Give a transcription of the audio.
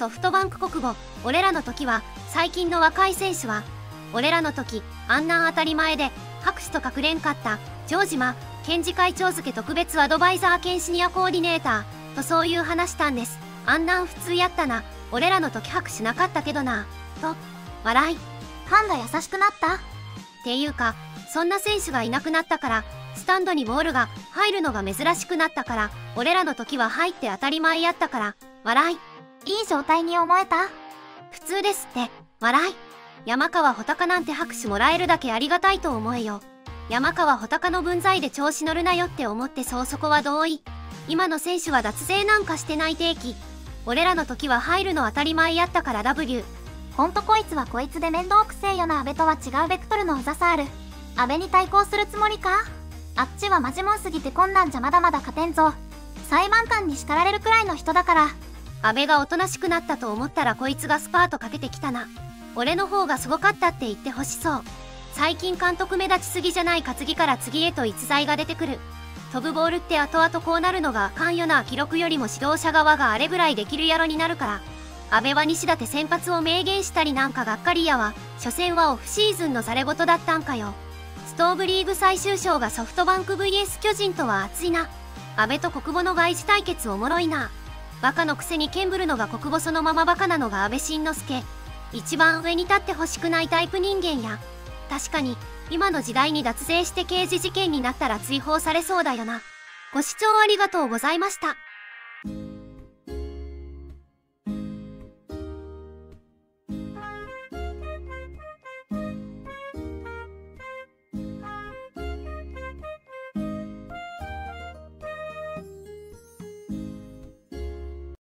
ソフトバンク国語。俺らの時は、最近の若い選手は、俺らの時、あんなん当たり前で、拍手とかくれんかった、城島、検事会長付特別アドバイザー兼シニアコーディネーター、とそういう話したんです。あんなん普通やったな、俺らの時拍手なかったけどな、と、笑い。ファンが優しくなったっていうか、そんな選手がいなくなったから、スタンドにボールが入るのが珍しくなったから、俺らの時は入って当たり前やったから、笑い。いい状態に思えた。普通ですって、笑い。山川穂高なんて拍手もらえるだけありがたいと思えよ。山川穂高の分際で調子乗るなよって思って、そう、そこは同意。今の選手は脱税なんかしてない定期。俺らの時は入るの当たり前やったから W。ほんとこいつはこいつで面倒くせえよな。阿部とは違うベクトルのうざさある。阿部に対抗するつもりか。あっちはマジモンすぎてこんなんじゃまだまだ勝てんぞ。裁判官に叱られるくらいの人だから。阿部がおとなしくなったと思ったらこいつがスパートかけてきたな。俺の方がすごかったって言ってほしそう。最近監督目立ちすぎじゃないか。次から次へと逸材が出てくる。飛ぶボールって後々こうなるのがあかんよな。記録よりも指導者側があれぐらいできるやろになるから。阿部は西舘先発を明言したりなんかがっかりやわ。初戦はオフシーズンのざれ言だったんかよ。ストーブリーグ最終章がソフトバンク VS 巨人とは熱いな。阿部と小久保の外事対決おもろいな。バカのくせにケンブルのが小久保そのままバカなのが阿部慎之助。一番上に立ってほしくないタイプ人間や。確かに今の時代に脱税して刑事事件になったら追放されそうだよな。ご視聴ありがとうございました。